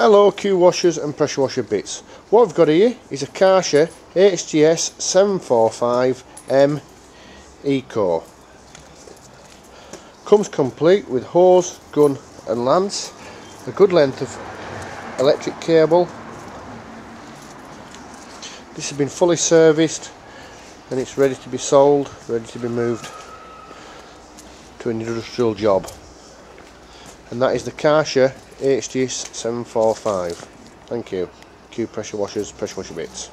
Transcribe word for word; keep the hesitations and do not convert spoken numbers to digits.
Hello Q washers and pressure washer bits. What I've got here is a Karcher H G S seven forty-five M Eco. Comes complete with hose, gun and lance, a good length of electric cable. This has been fully serviced and it's ready to be sold, ready to be moved to an industrial job. And that is the Kärcher H G S seven forty-five. Thank you. Q pressure washers, pressure washer bits.